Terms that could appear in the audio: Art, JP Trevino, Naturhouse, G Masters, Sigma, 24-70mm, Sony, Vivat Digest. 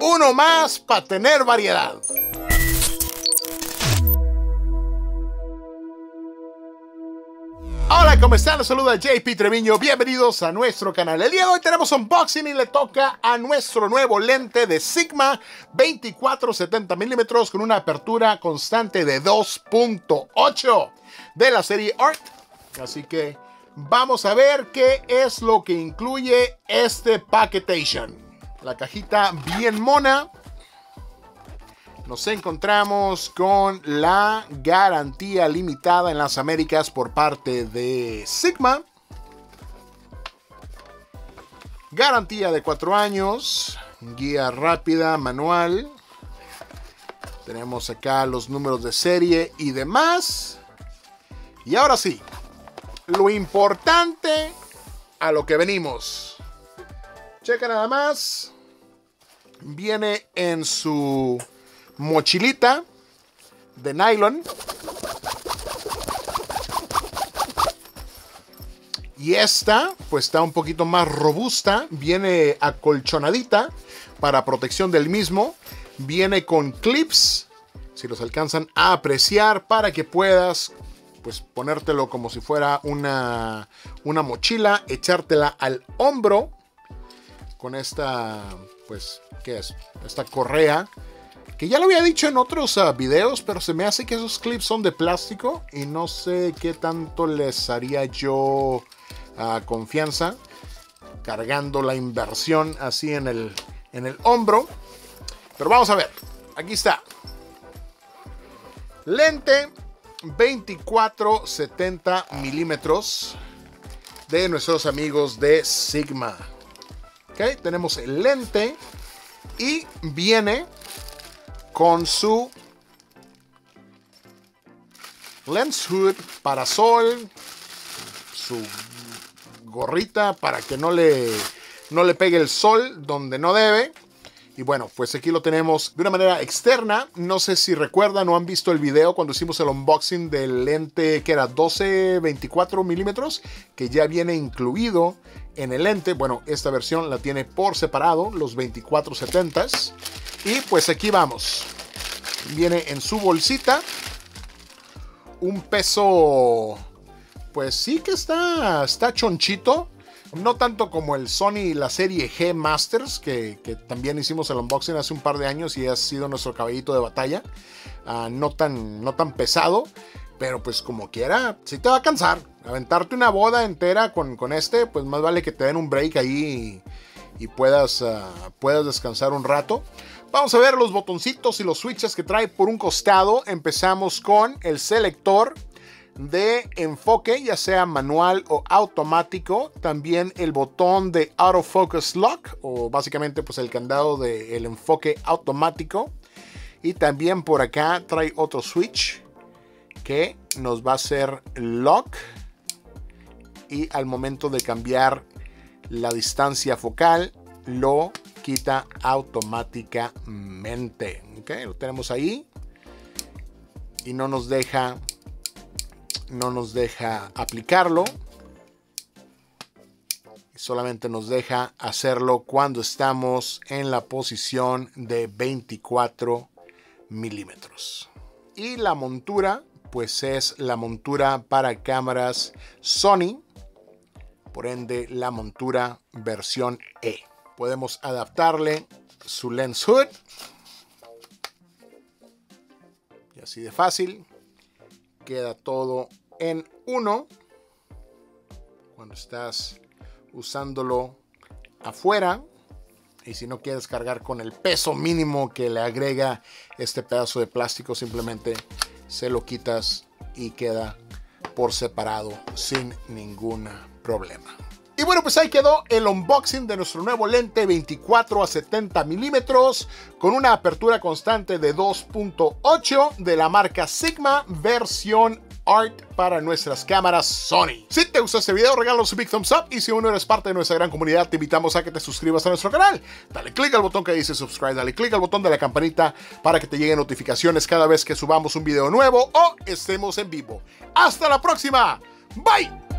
Uno más para tener variedad. Hola, ¿cómo están? Les saluda JP Trevino. Bienvenidos a nuestro canal. El día de hoy tenemos unboxing y le toca a nuestro nuevo lente de Sigma 24-70mm con una apertura constante de 2.8 de la serie Art. Así que vamos a ver qué es lo que incluye este packaging. La cajita bien mona. Nos encontramos con la garantía limitada en las Américas por parte de Sigma. Garantía de 4 años. Guía rápida, manual. Tenemos acá los números de serie y demás. Y ahora sí, lo importante a lo que venimos. Checa nada más. Viene en su mochilita de nylon. Y esta pues está un poquito más robusta. Viene acolchonadita para protección del mismo. Viene con clips, si los alcanzan a apreciar, para que puedas pues ponértelo como si fuera una mochila, echártela al hombro con esta, pues, ¿qué es? Esta correa. Que ya lo había dicho en otros videos, pero se me hace que esos clips son de plástico y no sé qué tanto les haría yo confianza cargando la inversión así en el hombro. Pero vamos a ver, aquí está. Lente 24-70mm de nuestros amigos de Sigma. Okay, tenemos el lente y viene con su lens hood, parasol, su gorrita para que no le pegue el sol donde no debe. Y bueno, pues aquí lo tenemos de una manera externa. No sé si recuerdan o han visto el video cuando hicimos el unboxing del lente que era 12-24mm, que ya viene incluido en el lente. Bueno, esta versión la tiene por separado, los 24-70s. Y pues aquí vamos. Viene en su bolsita. Un peso, pues sí que está chonchito. No tanto como el Sony y la serie G Masters, que también hicimos el unboxing hace un par de años y ha sido nuestro caballito de batalla. No tan pesado, pero pues como quiera, sí te va a cansar. Aventarte una boda entera con este, pues más vale que te den un break ahí y puedas descansar un rato. Vamos a ver los botoncitos y los switches que trae por un costado. Empezamos con el selector de enfoque, ya sea manual o automático. También el botón de autofocus lock, o básicamente pues el candado del enfoque automático. Y también por acá trae otro switch que nos va a hacer lock, y al momento de cambiar la distancia focal lo quita automáticamente. Okay, lo tenemos ahí y no nos deja aplicarlo, solamente nos deja hacerlo cuando estamos en la posición de 24 milímetros. Y la montura pues es la montura para cámaras Sony, por ende la montura versión E. Podemos adaptarle su lens hood y así de fácil queda todo en uno cuando estás usándolo afuera. Y si no quieres cargar con el peso mínimo que le agrega este pedazo de plástico, simplemente se lo quitas y queda por separado sin ningún problema. Y bueno, pues ahí quedó el unboxing de nuestro nuevo lente 24-70mm con una apertura constante de 2.8 de la marca Sigma versión Art para nuestras cámaras Sony. Si te gustó este video, regálanos un big thumbs up, y si aún no eres parte de nuestra gran comunidad, te invitamos a que te suscribas a nuestro canal. Dale click al botón que dice subscribe, dale click al botón de la campanita para que te lleguen notificaciones cada vez que subamos un video nuevo o estemos en vivo. ¡Hasta la próxima! ¡Bye!